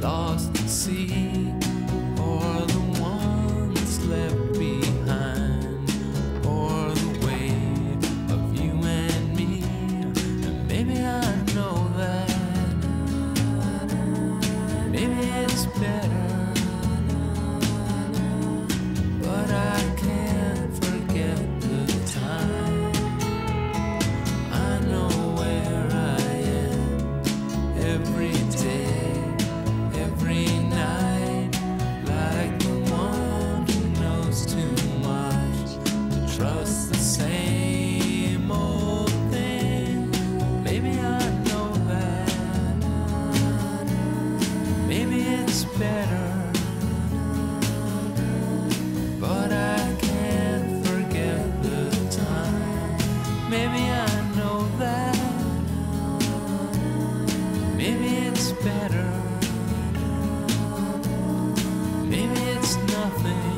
lost at sea, or the ones left behind, or the wave of you and me. And maybe I know that maybe it's better, but I can't forget the time. I know where I am every day, every night, like the one who knows too much to trust the same old thing. Maybe I know that maybe it's better, but I can't forget the time. Maybe I know that maybe it's better, maybe it's nothing.